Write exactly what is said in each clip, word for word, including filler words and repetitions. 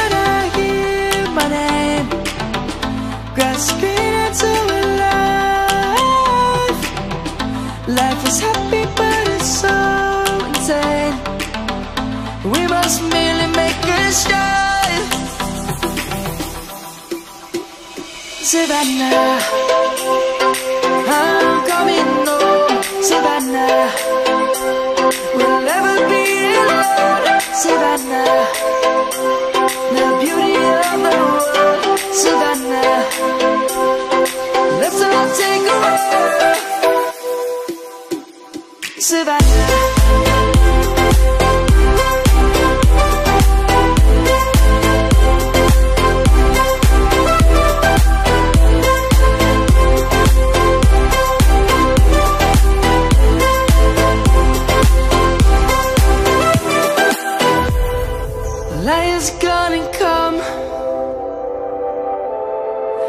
and I hear my name, grasping into a life. Life is happy but it's so insane. We must merely make a start. Savannah, I'm coming home. Savannah, we'll never be alone. Savannah, the beauty of the world. Savannah, let's all take a walk. Savannah.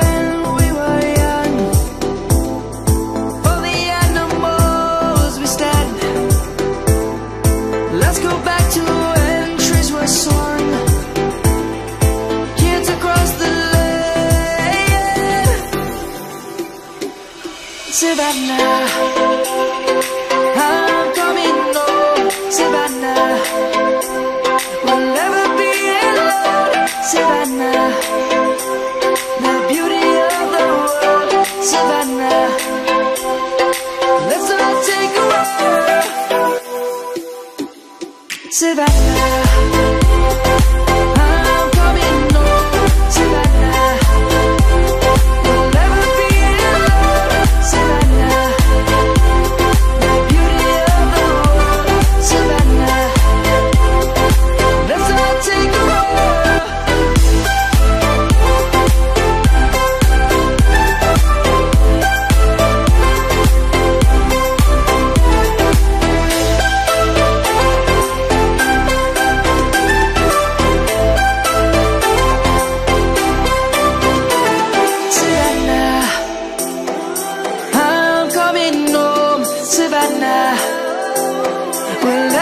when we were young. For the animals we stand. Let's go back to when trees were sown. Kids across the land. Savannah, I'm coming home. Savannah, we'll never be alone. Savannah, the beauty of the world. Savannah, let's all take a walk. Savannah. Savannah, we'll